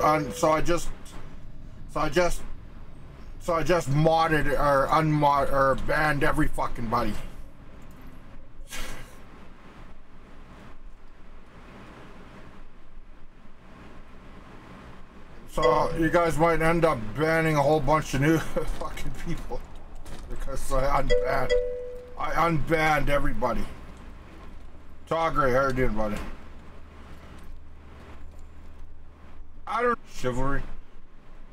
So I just modded or unmod or banned every fucking buddy. So you guys might end up banning a whole bunch of new fucking people because I unbanned everybody. Togre, how you doing, buddy? I don't chivalry.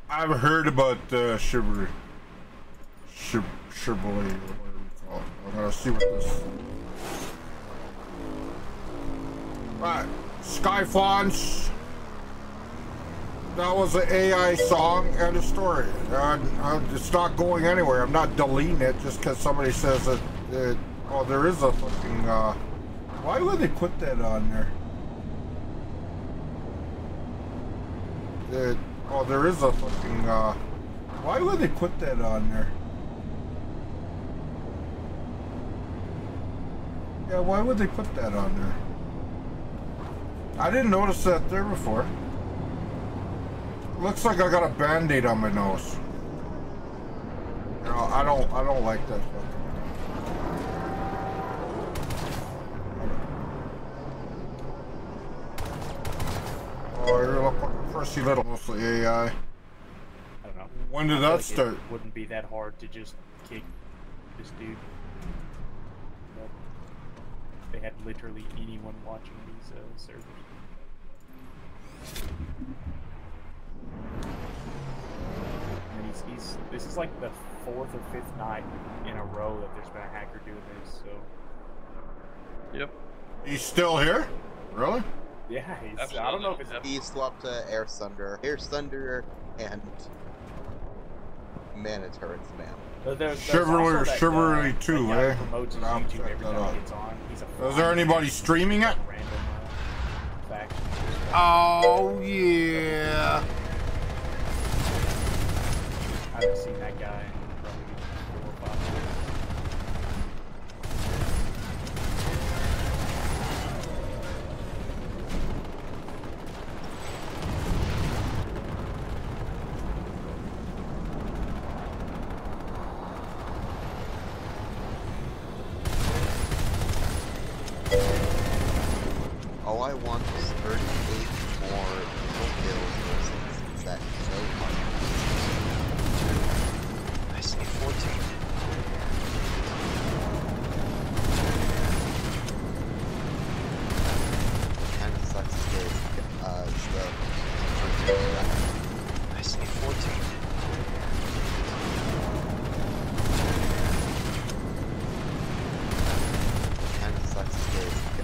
I've heard about chivalry. Chivalry, whatever you call it. I'm gonna see what this is. Alright, Skyfonts. That was an AI song and a story. It's not going anywhere. I'm not deleting it just because somebody says that. Oh, there is a fucking. Why would they put that on there? Oh, there is a fucking. Why would they put that on there? Yeah, why would they put that on there? I didn't notice that there before. Looks like I got a band-aid on my nose. You know, I don't like that fucking. Oh, you're a fucking prissy little mostly AI. I don't know. When did that start? It wouldn't be that hard to just kick this dude. They had literally anyone watching these servers. This is like the 4th or 5th night in a row that there's been a hacker doing this, so. Yep. He's still here? Really? Yeah, he's. Absolutely. I don't know if it's. He swapped to Air Thunderer. Air Thunderer and. Man, it hurts, man. Chivalry 2, eh? Is there anybody streaming it? Oh, yeah. I haven't seen that guy in probably 4 or 5 years. All I want is 38 more kills that no money. I see 14. Kind of sucks today, stuff. I see 14. Kind of sucks today, stuff.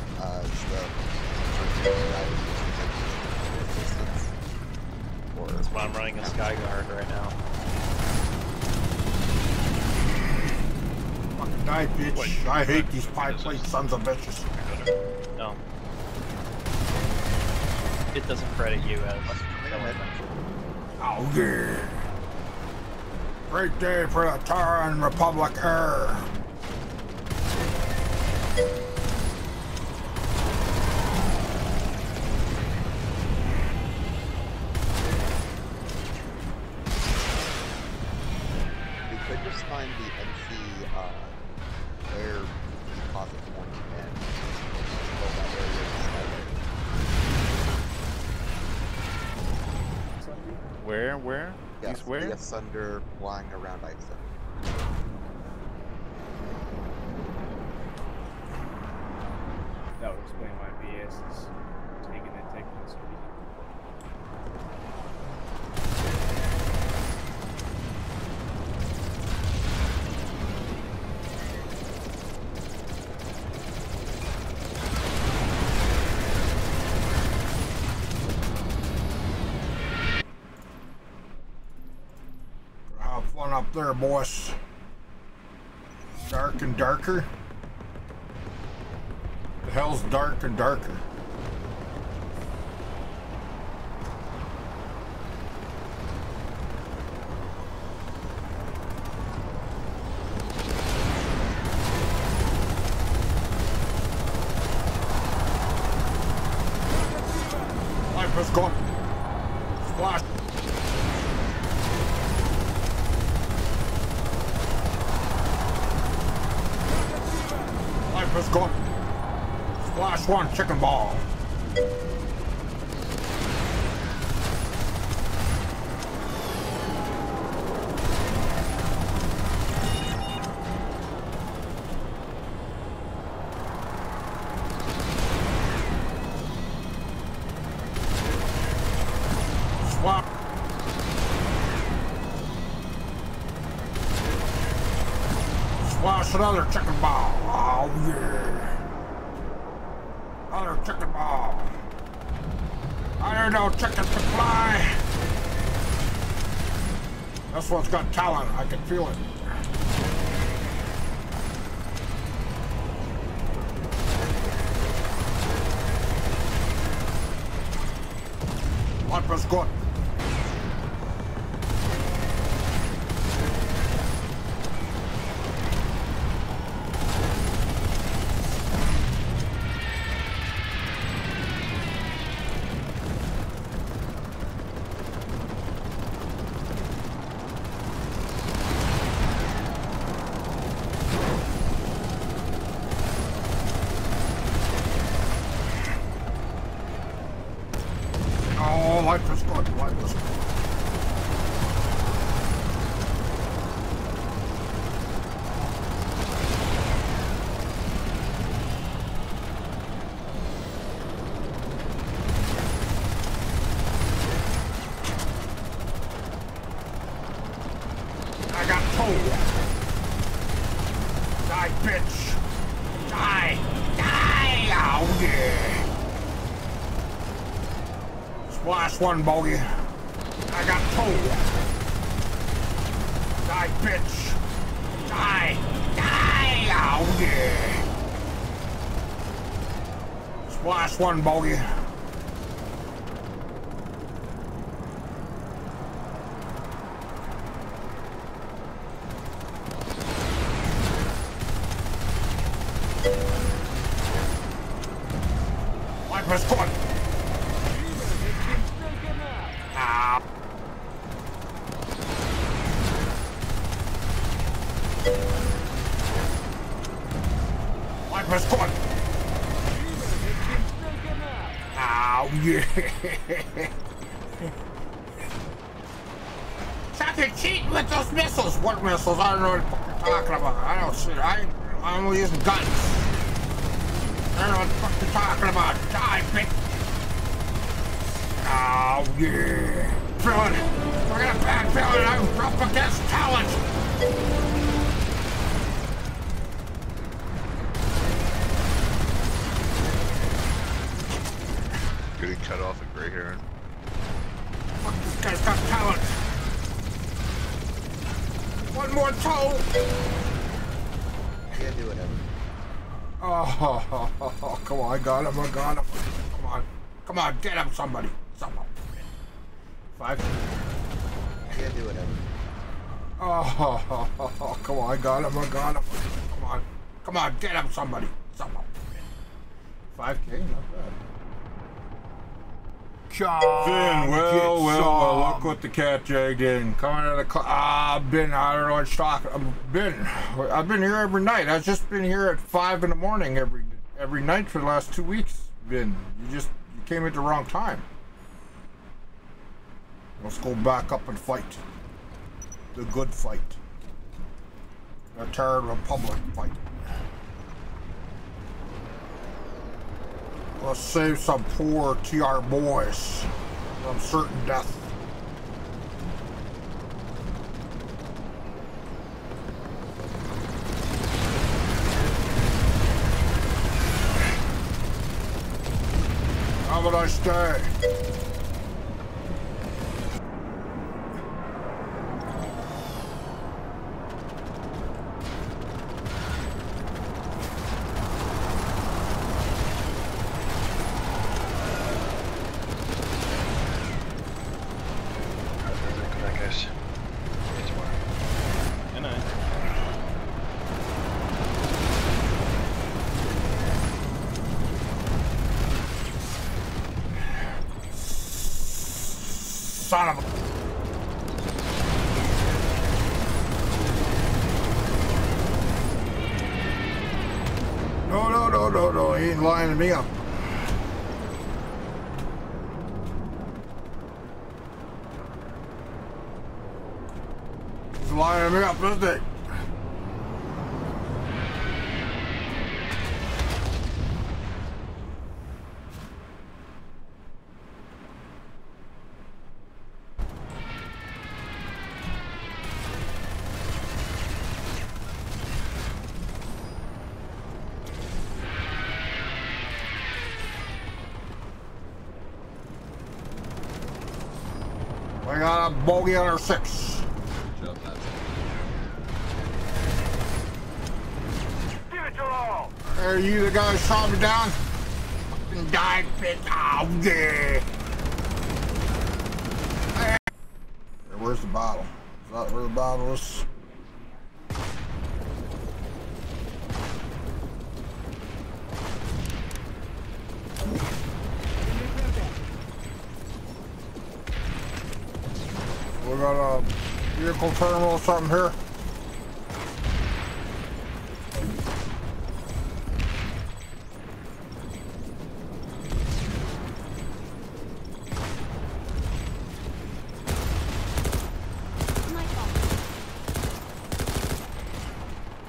That's why I'm running a Skyguard right now. Die, bitch. Wait, I hate these pie-plate sons of bitches. No. It doesn't credit you as. Oh, yeah. Great day for the Terran Republic Air. We could just find the MC, where the deposit point and build that area. Where? Yes, he's where? Yes, under flying around Iceland. That would explain why BS is taking this reason. Up there, boss. Dark and darker. The hell's dark and darker? Alright, let's go. Splash Let's go. Splash one chicken ball. Another chicken ball. Oh yeah. Another chicken ball. I don't know chicken supply. This one's got talent. I can feel it. Life is good. One bogey. I got told. Die, bitch. Die. Die. Oh, yeah. Splash one bogey. Missiles, I don't know what the fuck you're talking about. I don't see. I'm only using guns. I don't know what the fuck you're talking about. Die, bitch. Oh, yeah. Feeling it. I got a bad feeling. I'm up against talent. Getting cut off at Grey Heron. Fuck, this guy's got talent. One more toe! Yeah, do whatever. Oh, come on, I got him, I got him. Come on, come on, get him, somebody. Someone. Five. Yeah, do whatever. Oh, come on, I got him, I got him. Come on, come on, get him, somebody. Someone. 5K, not bad. John, well, look what the cat dragged in. Coming out of the closet. I don't know what shock. I've been here every night. I've just been here at 5 in the morning every night for the last 2 weeks. Been, you came at the wrong time. Let's go back up and fight. The good fight. The Terran Republic fight. Let's save some poor TR boys from certain death. Have a nice day. No, he ain't lining me up. He's lining me up, isn't he? Bogey on our 6. Give it your all. Are you the guy who shot me down? Fucking died pit out there. Where's the bottle? Is that where the bottle is? Terminal or something here.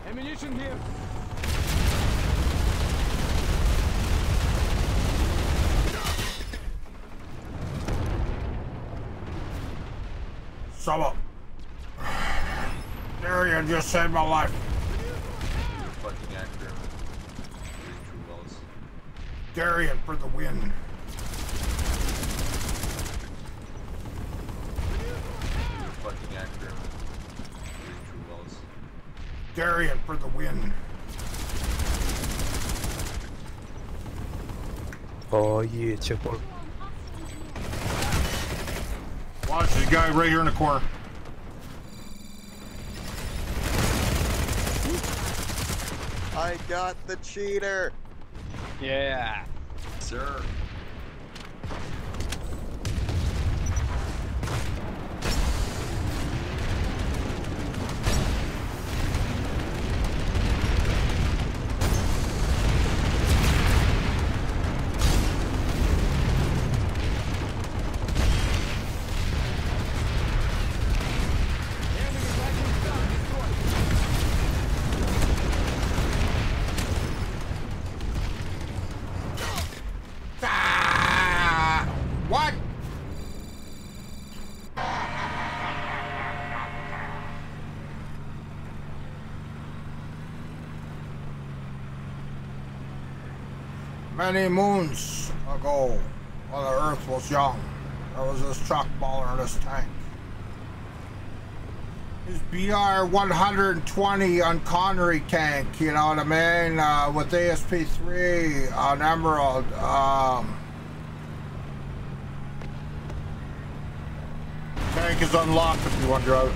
Ammunition here. Sum up. Terran just saved my life. Fucking actor. Terran for the win. Fucking actor. Terran for the win. Oh yeah, chipper. Watch this guy right here in the corner. I got the cheater. Yeah, sir. Many moons ago, while the earth was young, there was this truck baller in this tank. This BR-120 on Connery tank, you know what I mean, with ASP-3 on Emerald. Tank is unlocked if you want to drive it.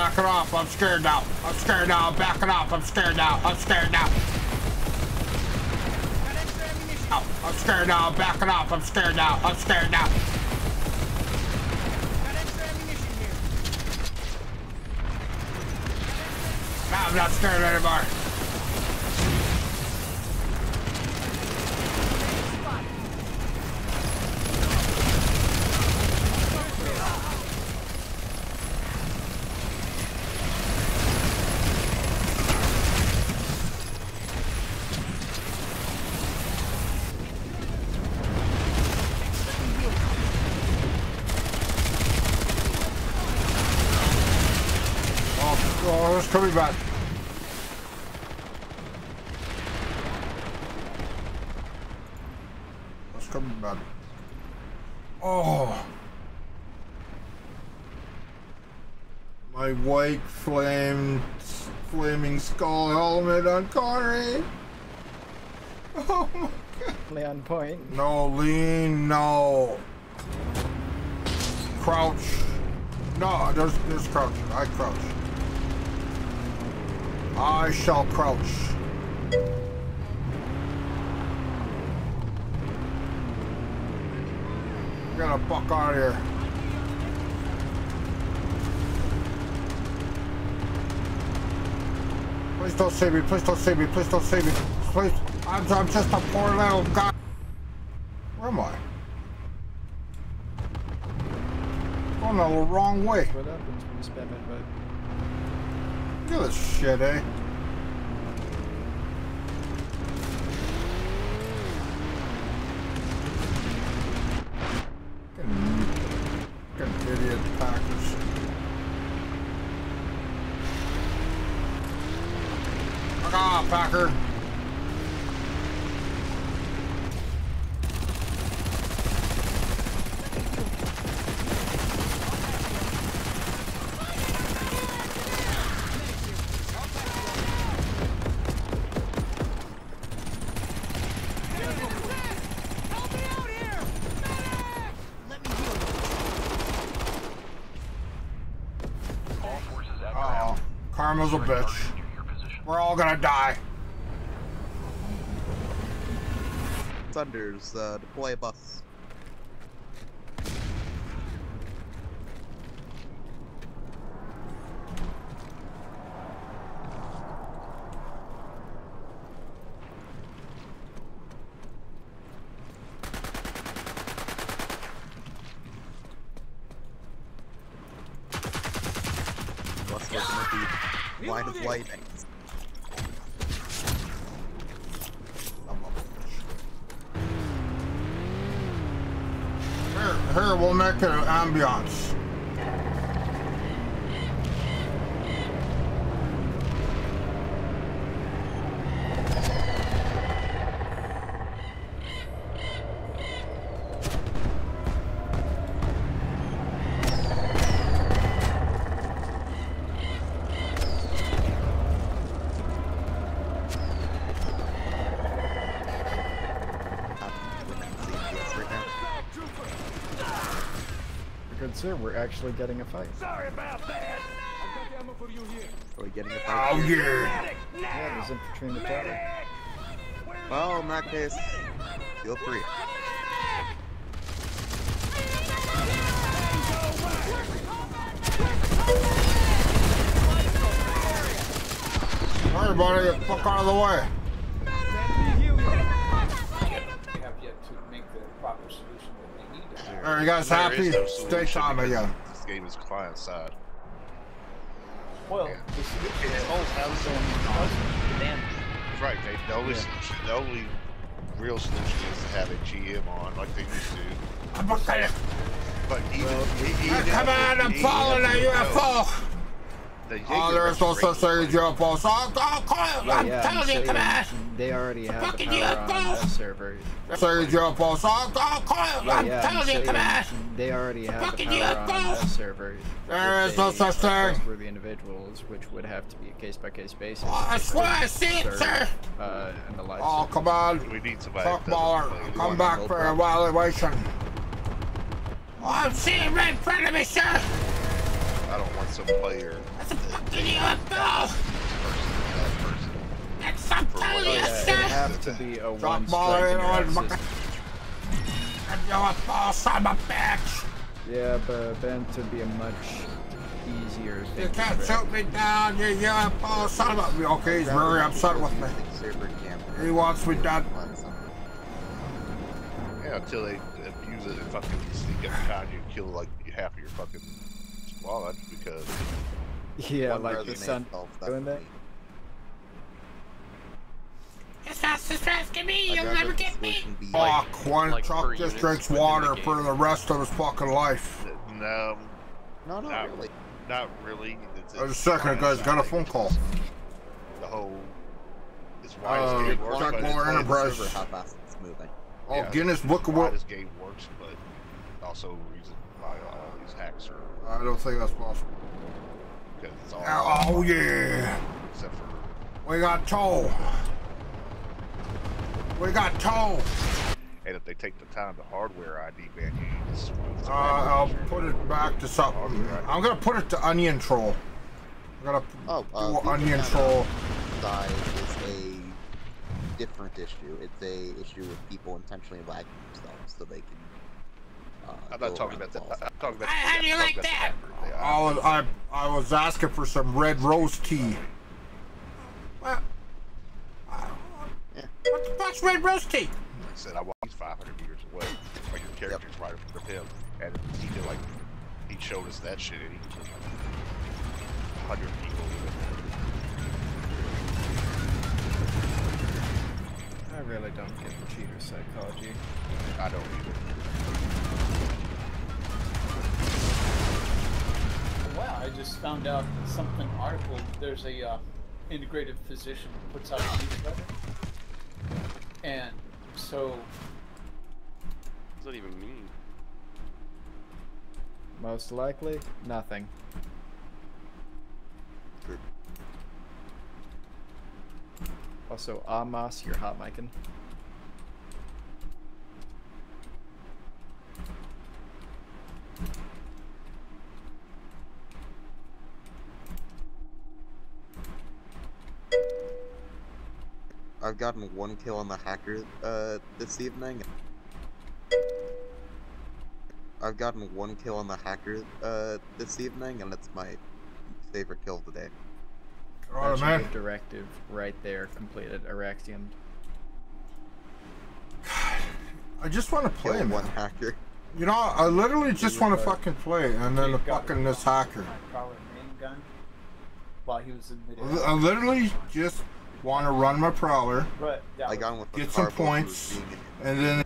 Backing off, I'm scared now. I'm scared now, I'm backing off, I'm scared now, I'm scared now. I'm scared now, I'm backing off, I'm scared now, I'm scared now. Now I'm not scared anymore. probably about... That's probably about... Oh! My white flaming skull helmet on Connery! Oh my god! Lay on point. No, lean, no! Crouch! No, there's crouch. I crouch. I shall crouch. I gotta buck out of here. Please don't save me. Please don't save me. Please don't save me. Please. I'm just a poor little guy. Where am I? I'm going the wrong way. What happens when you spam it, but... Look at this shit, eh? Fucking idiot packers. Fuck off, Packer! Karma's a bitch. We're all gonna die. Thunders, deploy a bus. Line of lightning. Here, we'll make an ambiance. Sir, we're actually getting a fight. Sorry about that. I've got ammo for you here. Are we getting a fight? Oh yeah. Yeah, there's infantry in the tower. Well, in that case, feel free. Everybody, get the fuck out of the way. We have yet to make the proper solution. Alright guys, happy? No stay calm again. This game is client side. Well, yeah. The solution is always causing the damage. Right, Dave. The only real solution is to have a GM on like they used to. I'm okay. But even, well, come on, I'm following a UFO! Oh, there's no such thing as UFO. So I'm telling you, Command! They already have fucking UFO server. Sorry, UFO. So I'm telling you, Command! They already have fucking UFO server. There is no such thing. For the individuals, which would have to be a case-by-case basis. Oh, I swear I see it, sir. Oh, come on. We need somebody. Fuckballer, come back for evaluation. Oh, I'm seeing right in front of me, sir. I don't want some player. That's a fucking UFO! That's a fucking UFO! Drop more in on my... That UFO son of a bitch! Yeah, but then it would be a much easier thing. You can't shoot me down, you UFO son of a... Okay, he's very upset with me. He wants me dead. Yeah, until they abuse it and fucking sneak up behind you and kill like half of your fucking... Well, because yeah, like the sun doing that. It's not distracting me. You'll never get me. Fuck! One truck just drinks water for the rest of his fucking life. No, not really. Not really. Just a second, guys. Got a phone call. The whole. It's wide as Gate works, but it's over how fast it's moving. Oh, yeah, Guinness Book of World. As Gate works, but also reason why all these hacks are. I don't think that's possible. Because it's all. Oh yeah. Except for. We got toll. We got toll. And if they take the time to hardware ID, man, I'll put it back to something. I'm gonna put it to onion troll. I'm gonna do onion troll. Side is a different issue. It's a issue with people intentionally lagging themselves so they can. I'm not talking about that. I'm talking about. How do you like that? I was asking for some red rose tea. Well, what the fuck's red rose tea? Like I said, I walked 500 meters away. Like your character's right in front of him, and he did like he showed us that shit, and he killed like 100 people. I really don't get the cheater psychology. I don't either. Wow, I just found out something article. There's a integrative physician who puts out a newsletter, and so what does that even mean? Most likely nothing. Good. Also, Amos, you're hot micin'. I've gotten one kill on the hacker this evening. I've gotten one kill on the hacker this evening, and it's my favorite kill today. Oh, man. Directive right there, completed, Araxium. God, I just want to play him. One hacker. You know, I literally just want to fucking play, and then the fucking this hacker. I literally just want to run my prowler. Right. Yeah, I got him with get some points, and then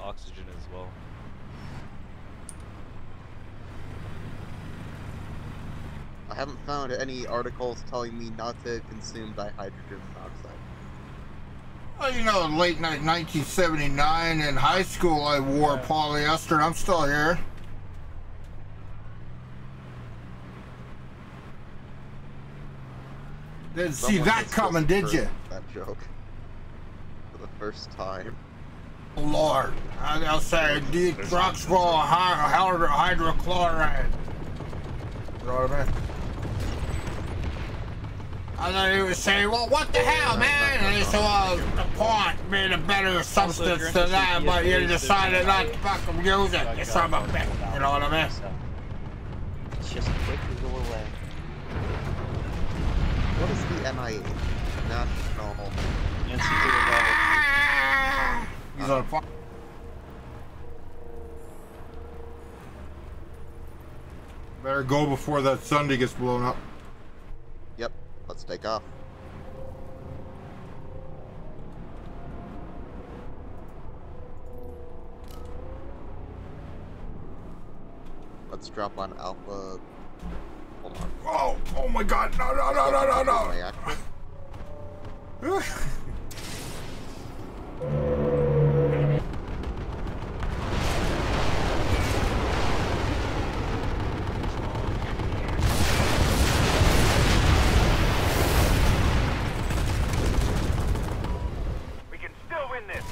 oxygen as well. I haven't found any articles telling me not to consume dihydrogen monoxide. Well, you know, late night 1979 in high school, I wore polyester, and I'm still here. Didn't see that coming, did you? That joke for the first time. Lord, I'll say deoxyribonucleic hydrochloride. You know what I mean? I thought he was saying, well, what the hell, man? And he said, well, the pot made a better substance than that, but you decided not to fucking use it. You son of a bitch. You know what I mean? It's just quick to go away. What is the NIA? National Institute of... He's on a fuck. Better go before that Sunday gets blown up. Yep, let's take off. Let's drop on Alpha. Oh, oh my God, no, no, no, no, no, no. We can still win this.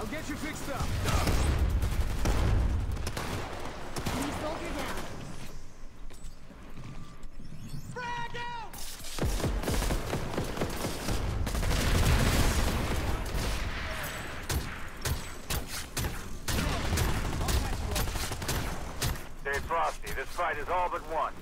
I'll get you fixed up. Enemy soldier down. Stay frosty. This fight is all but won.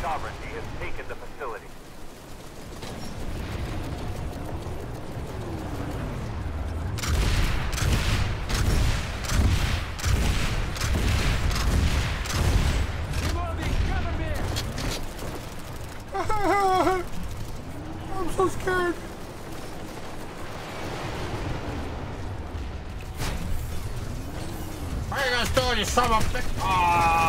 Sovereignty has taken the facility. I'm so scared. What are you guys doing, you son of a bitch? Ah.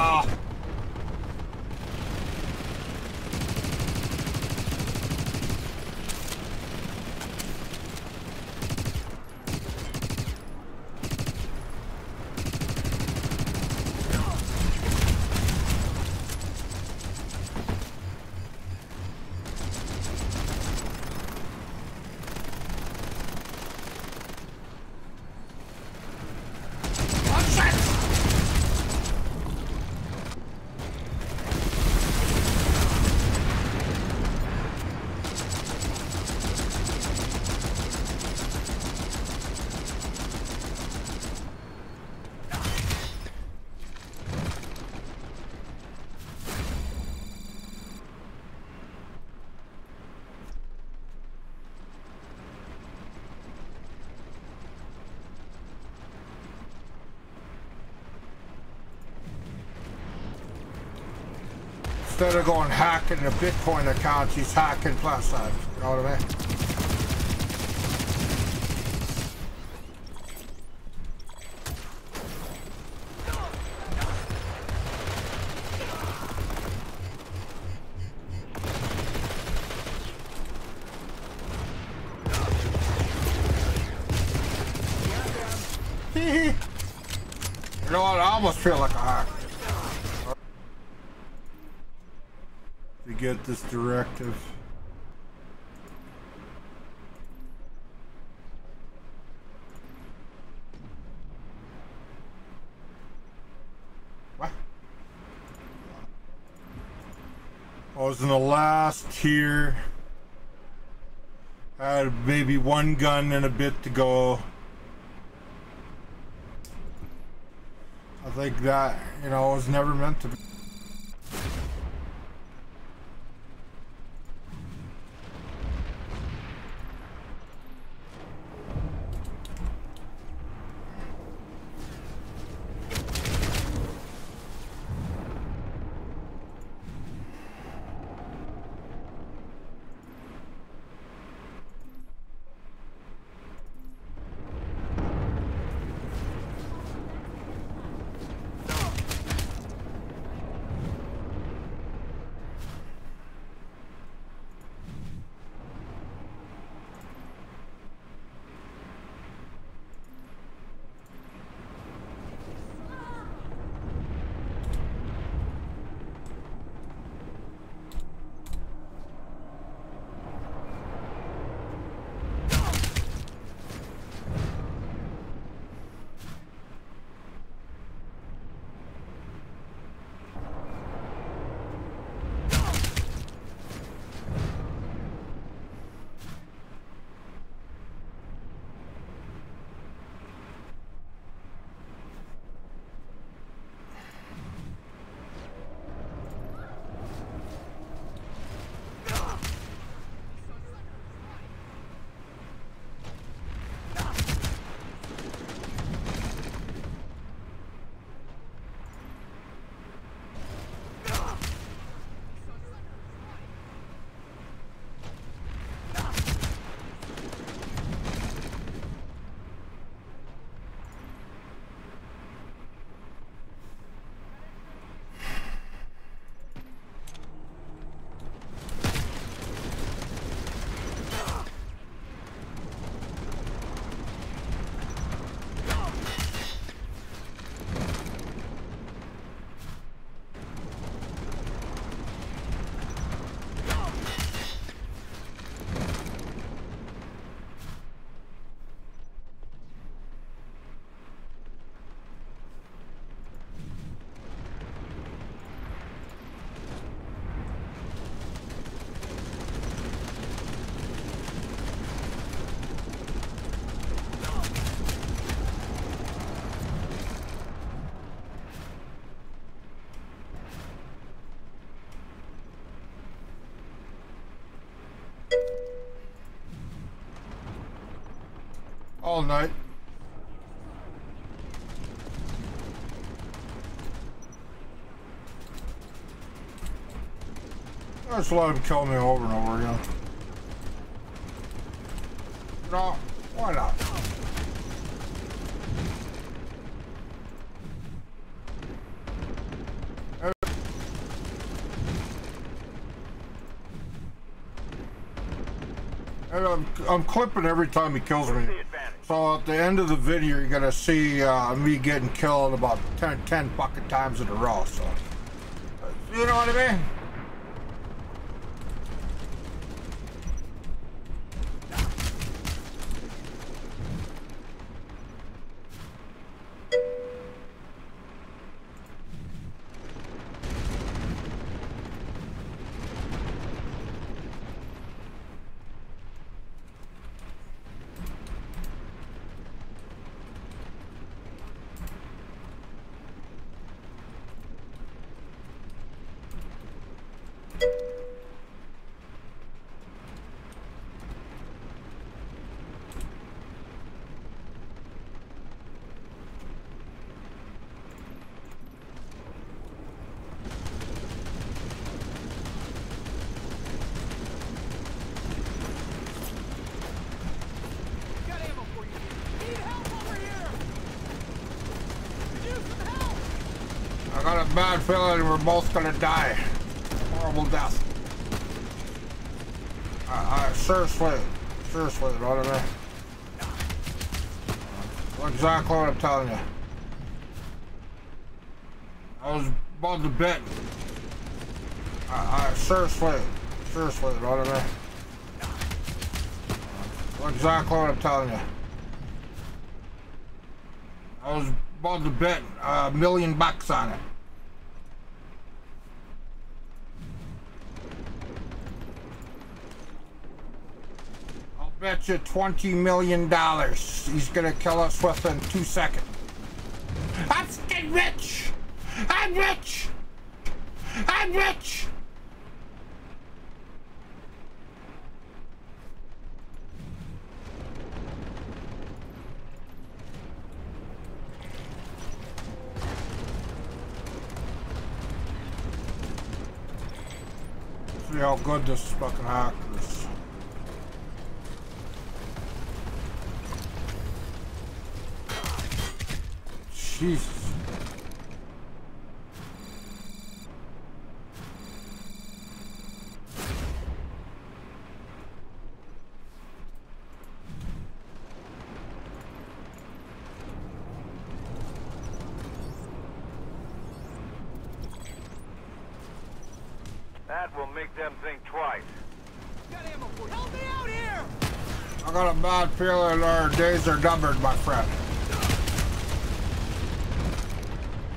Instead of going hacking the Bitcoin accounts, he's hacking plus size. You know what I mean? You know what? I almost feel like a hacker. Get this directive. What? I was in the last tier. I had maybe one gun and a bit to go. I think that, you know, it was never meant to be. all night. I just let him kill me over and over again. No, why not? And I'm clipping every time he kills me. So at the end of the video, you're gonna see me getting killed about 10 fucking times in a row. So you know what I mean? Bad feeling we're both gonna die. Horrible death. Seriously, brother man. That's exactly what I'm telling you. I was about to bit. Seriously, brother man. That's exactly what I'm telling you. I was about to bet $1 million on it. Bet you $20 million he's gonna kill us within 2 seconds. I'm fucking rich! I'm rich! I'm rich! See how good this fucking hack is. Jesus. That will make them think twice. Help me out here! I got a bad feeling our days are numbered, my friend.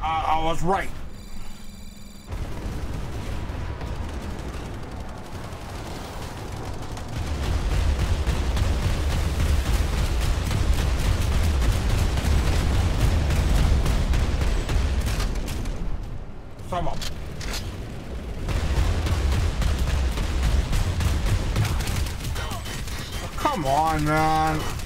I was right. Some up. Oh, come on, man.